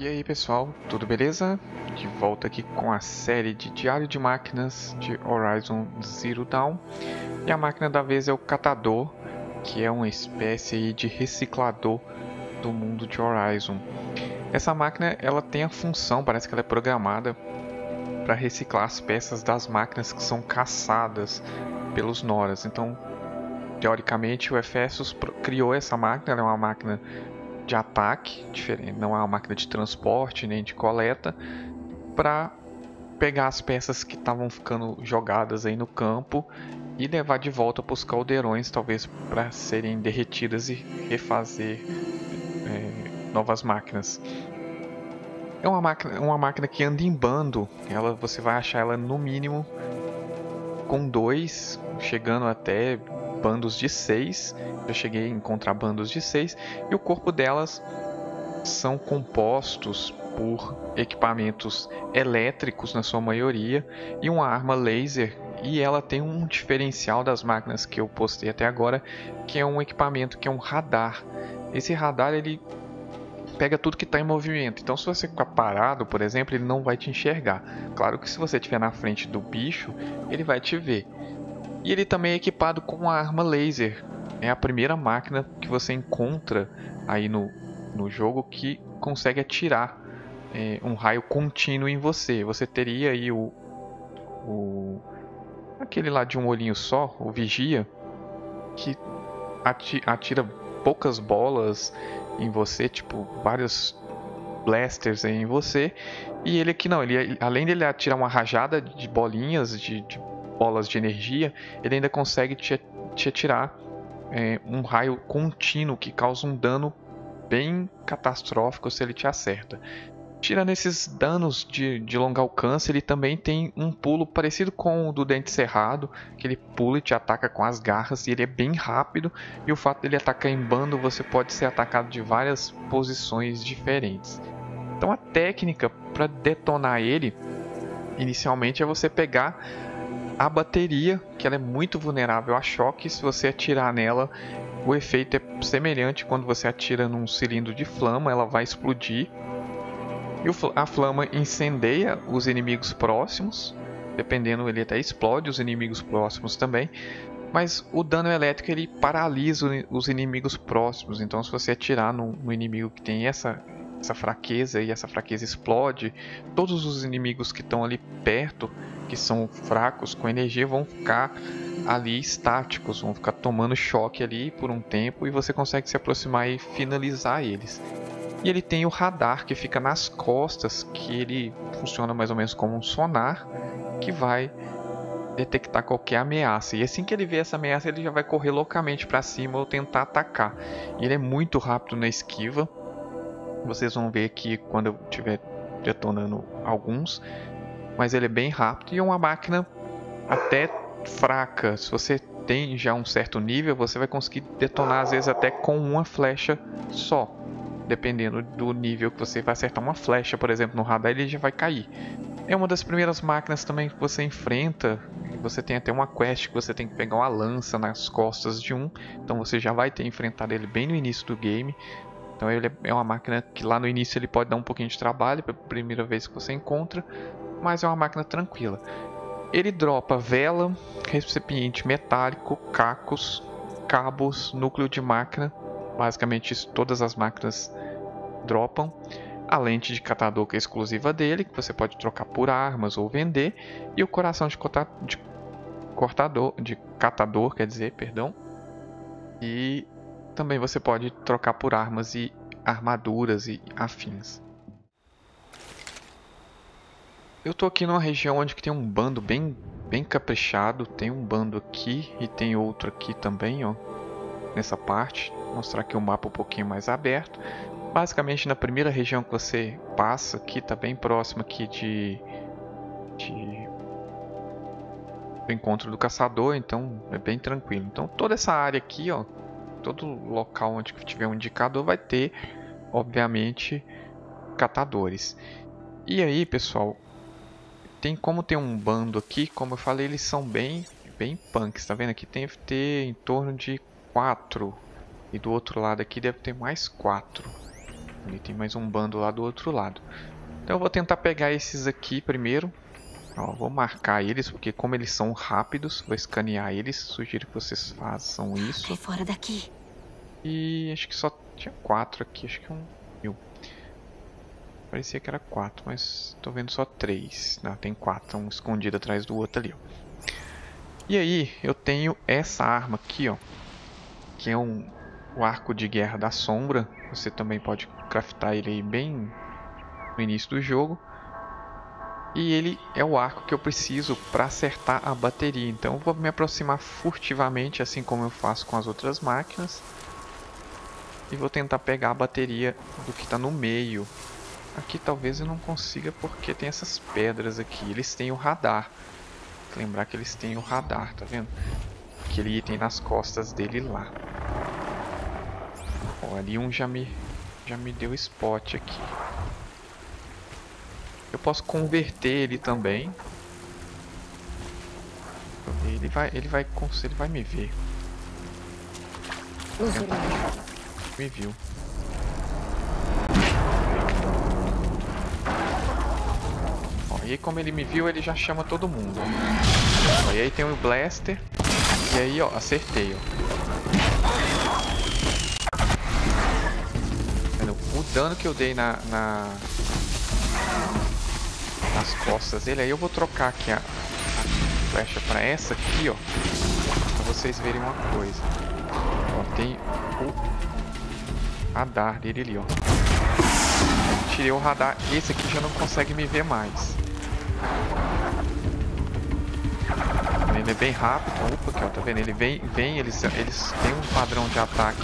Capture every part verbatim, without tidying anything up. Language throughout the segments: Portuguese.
E aí pessoal, tudo beleza? De volta aqui com a série de Diário de Máquinas de Horizon Zero Dawn. E a máquina da vez é o Catador, que é uma espécie de reciclador do mundo de Horizon. Essa máquina ela tem a função, parece que ela é programada para reciclar as peças das máquinas que são caçadas pelos Noras. Então, teoricamente, o Hephaestus criou essa máquina, ela é uma máquina de ataque, diferente, não é uma máquina de transporte nem de coleta, para pegar as peças que estavam ficando jogadas aí no campo e levar de volta para os caldeirões, talvez para serem derretidas e refazer é, novas máquinas. É uma máquina, uma máquina que anda em bando, ela, você vai achar ela no mínimo com dois, chegando até bandos de seis, eu cheguei a encontrar bandos de seis, e o corpo delas são compostos por equipamentos elétricos na sua maioria e uma arma laser, e ela tem um diferencial das máquinas que eu postei até agora, que é um equipamento que é um radar. Esse radar ele pega tudo que está em movimento, então se você ficar parado, por exemplo, ele não vai te enxergar. Claro que se você estiver na frente do bicho, ele vai te ver. E ele também é equipado com uma arma laser. É a primeira máquina que você encontra aí no, no jogo que consegue atirar é, um raio contínuo em você. Você teria aí o, o aquele lá de um olhinho só, o Vigia, que atira poucas bolas em você, tipo vários Blasters em você. E ele aqui não, ele, além dele atirar uma rajada de bolinhas, de, de bolas de energia, ele ainda consegue te, te atirar é, um raio contínuo que causa um dano bem catastrófico se ele te acerta. Tirando esses danos de, de longo alcance, ele também tem um pulo parecido com o do Dente Cerrado, que ele pula e te ataca com as garras, e ele é bem rápido, e o fato dele atacar em bando, você pode ser atacado de várias posições diferentes. Então a técnica para detonar ele, inicialmente, é você pegar a bateria, que ela é muito vulnerável a choque, se você atirar nela, o efeito é semelhante quando você atira num cilindro de flama, ela vai explodir. E a flama incendeia os inimigos próximos, dependendo, ele até explode os inimigos próximos também. Mas o dano elétrico ele paralisa os inimigos próximos, então se você atirar num, num inimigo que tem essa... essa fraqueza e essa fraqueza explode, todos os inimigos que estão ali perto, que são fracos com energia, vão ficar ali estáticos, vão ficar tomando choque ali por um tempo e você consegue se aproximar e finalizar eles. E ele tem o radar que fica nas costas, que ele funciona mais ou menos como um sonar, que vai detectar qualquer ameaça, e assim que ele vê essa ameaça ele já vai correr loucamente para cima ou tentar atacar. E ele é muito rápido na esquiva. Vocês vão ver aqui quando eu estiver detonando alguns, mas ele é bem rápido e é uma máquina até fraca. Se você tem já um certo nível, você vai conseguir detonar às vezes até com uma flecha só, dependendo do nível que você vai acertar uma flecha, por exemplo, no radar ele já vai cair. É uma das primeiras máquinas também que você enfrenta. Você tem até uma quest que você tem que pegar uma lança nas costas de um, então você já vai ter enfrentado ele bem no início do game. Então ele é uma máquina que lá no início ele pode dar um pouquinho de trabalho, pela primeira vez que você encontra, mas é uma máquina tranquila. Ele dropa vela, recipiente metálico, cacos, cabos, núcleo de máquina, basicamente isso, todas as máquinas dropam. A lente de catador que é exclusiva dele, que você pode trocar por armas ou vender, e o coração de, cota, de, cortador, de catador, quer dizer, perdão, e também você pode trocar por armas e armaduras e afins. Eu tô aqui numa região onde que tem um bando bem, bem caprichado. Tem um bando aqui e tem outro aqui também, ó, nessa parte. Vou mostrar aqui o mapa um pouquinho mais aberto. Basicamente na primeira região que você passa aqui, tá bem próximo aqui de, de... do encontro do caçador, então é bem tranquilo. Então toda essa área aqui, ó, todo local onde tiver um indicador vai ter, obviamente, catadores. E aí, pessoal, tem como ter um bando aqui, como eu falei, eles são bem, bem punks, tá vendo? Aqui tem que ter em torno de quatro, e do outro lado aqui deve ter mais quatro. E tem mais um bando lá do outro lado. Então eu vou tentar pegar esses aqui primeiro. Ó, vou marcar eles, porque como eles são rápidos, vou escanear eles. Sugiro que vocês façam isso. Fora daqui. E acho que só tinha quatro aqui. Acho que um mil. Parecia que era quatro, mas tô vendo só três. Não, tem quatro, um escondido atrás do outro ali, ó. E aí, eu tenho essa arma aqui, ó, que é um, o Arco de Guerra da Sombra. Você também pode craftar ele aí bem no início do jogo. E ele é o arco que eu preciso para acertar a bateria. Então eu vou me aproximar furtivamente, assim como eu faço com as outras máquinas. E vou tentar pegar a bateria do que está no meio. Aqui talvez eu não consiga porque tem essas pedras aqui. Eles têm o radar. Lembrar que eles têm o radar, tá vendo? Aquele item nas costas dele lá. Ó, ali um já me, já me deu spot aqui. Eu posso converter ele também. Ele vai, ele vai, ele vai me ver. Me viu. E aí, como ele me viu, ele já chama todo mundo. Ó, e aí tem o Blaster. E aí, ó, acertei, ó. O dano que eu dei na, na... nas costas dele. Aí eu vou trocar aqui a, a flecha pra essa aqui, ó. Pra vocês verem uma coisa. Ó, tem o radar dele ali, ó. Eu tirei o radar. Esse aqui já não consegue me ver mais. Ele é bem rápido. Opa, aqui, ó, tá vendo? Ele vem, vem eles, eles têm um padrão de ataque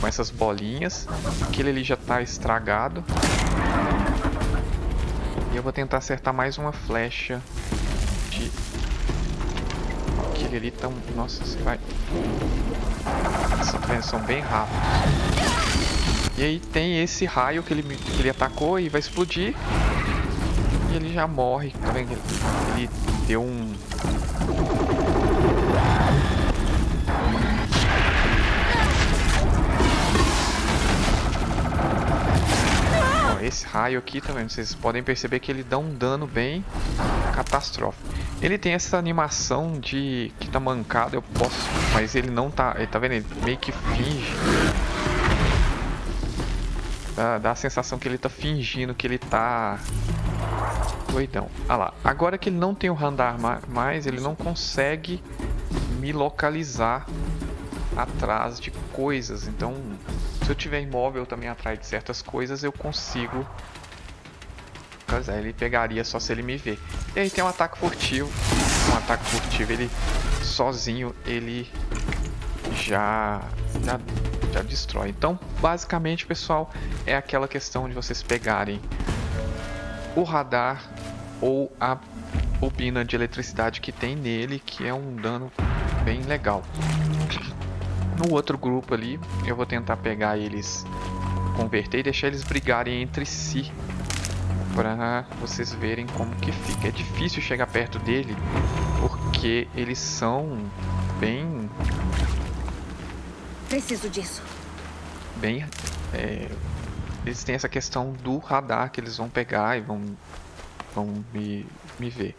com essas bolinhas. Aquele ali já tá estragado. E eu vou tentar acertar mais uma flecha de... Aquele ali tão... Nossa, você vai... Essas são bem rápidos. E aí tem esse raio que ele, que ele atacou e vai explodir. E ele já morre. Tá vendo? Ele deu um... Esse raio aqui também, vocês podem perceber que ele dá um dano bem catastrófico. Ele tem essa animação de que tá mancado, eu posso, mas ele não tá, ele tá vendo, ele meio que finge. Dá, dá a sensação que ele tá fingindo que ele tá doidão. Ah lá, agora que ele não tem o radar mais, ele não consegue me localizar atrás de coisas, então... Se eu tiver imóvel também atrás de certas coisas, eu consigo. Ele pegaria só se ele me ver. E aí tem um ataque furtivo. Um ataque furtivo, ele sozinho, ele já, já, já destrói. Então, basicamente, pessoal, é aquela questão de vocês pegarem o radar ou a bobina de eletricidade que tem nele, que é um dano bem legal. No outro grupo ali, eu vou tentar pegar eles, converter e deixar eles brigarem entre si, pra vocês verem como que fica. É difícil chegar perto dele, porque eles são bem... Preciso disso. Bem... É, eles têm essa questão do radar que eles vão pegar e vão, vão me, me ver.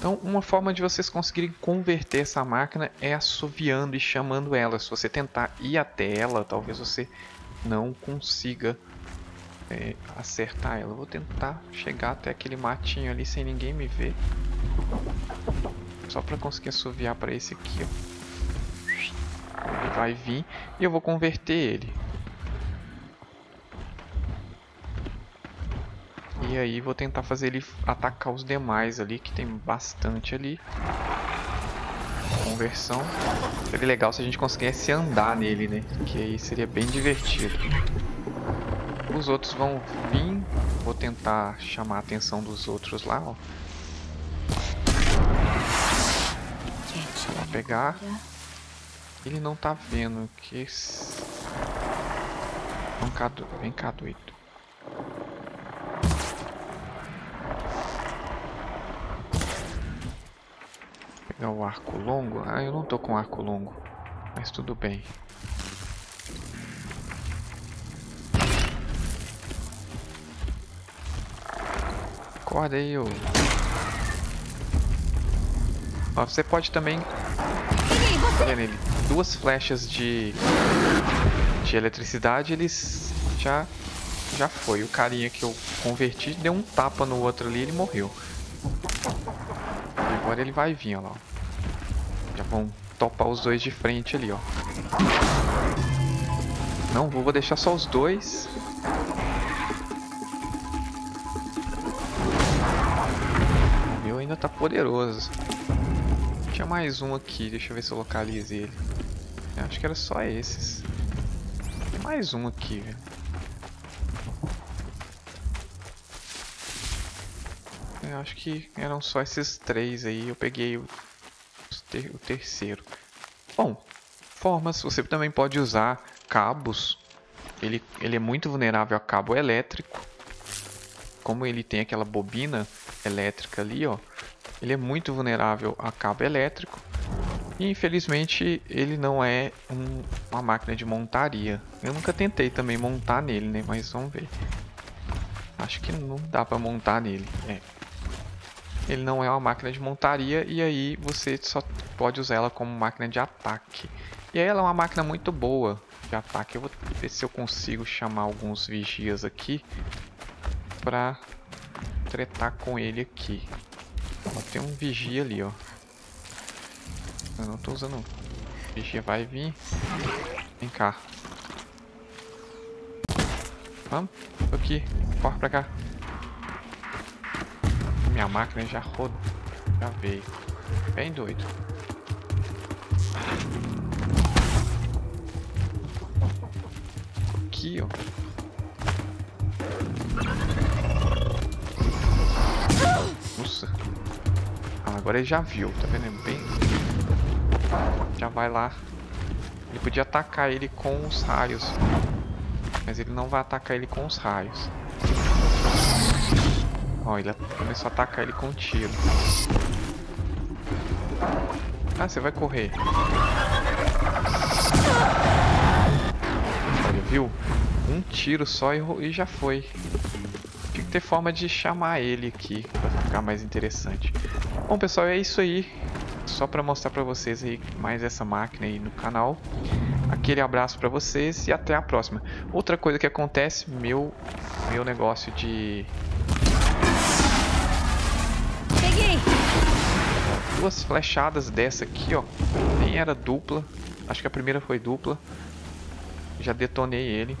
Então, uma forma de vocês conseguirem converter essa máquina é assoviando e chamando ela. Se você tentar ir até ela, talvez você não consiga é, acertar ela. Eu vou tentar chegar até aquele matinho ali sem ninguém me ver. Só para conseguir assoviar para esse aqui. Ó. Ele vai vir e eu vou converter ele. E aí vou tentar fazer ele atacar os demais ali, que tem bastante ali. Conversão. Seria legal se a gente conseguisse andar nele, né? Que aí seria bem divertido. Os outros vão vir. Vou tentar chamar a atenção dos outros lá, ó. Vou pegar. Ele não tá vendo. Que... Vem cá, do... Vem cá, doido. O arco longo? Ah, eu não tô com arco longo. Mas tudo bem. Acorda aí, ô. Ó, você pode também... Olha nele. Duas flechas de... de eletricidade, eles já... já foi. O carinha que eu converti deu um tapa no outro ali e ele morreu. E agora ele vai vir, ó lá. Já vão topar os dois de frente ali, ó. Não, vou deixar só os dois. O meu ainda tá poderoso. Tinha mais um aqui, deixa eu ver se eu localizo ele. Eu acho que era só esses. Tem mais um aqui, velho. Eu acho que eram só esses três aí, eu peguei o, ter o terceiro. Bom, formas, você também pode usar cabos. Ele, ele é muito vulnerável a cabo elétrico. Como ele tem aquela bobina elétrica ali, ó, ele é muito vulnerável a cabo elétrico. E infelizmente ele não é um, uma máquina de montaria. Eu nunca tentei também montar nele, né? Mas vamos ver. Acho que não dá pra montar nele, é. Ele não é uma máquina de montaria e aí você só pode usar ela como máquina de ataque. E aí ela é uma máquina muito boa de ataque. Eu vou ver se eu consigo chamar alguns vigias aqui pra tretar com ele aqui. Ó, tem um vigia ali, ó. Eu não tô usando. O vigia vai vir. Vem cá. Vamos? Tô aqui. Corre pra cá. Minha máquina já rodou, já veio. Bem doido. Aqui, ó. Nossa. Ah, agora ele já viu, tá vendo? Bem... Já vai lá. Ele podia atacar ele com os raios. Mas ele não vai atacar ele com os raios. Ó, ele começou a atacar ele com um tiro. Ah, você vai correr. Olha, viu? Um tiro só e, e já foi. Tinha que ter forma de chamar ele aqui, pra ficar mais interessante. Bom, pessoal, é isso aí. Só pra mostrar pra vocês aí mais essa máquina aí no canal. Aquele abraço pra vocês e até a próxima. Outra coisa que acontece, meu, meu negócio de... Duas flechadas dessa aqui, ó. Nem era dupla. Acho que a primeira foi dupla. Já detonei ele.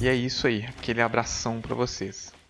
E é isso aí. Aquele abração pra vocês.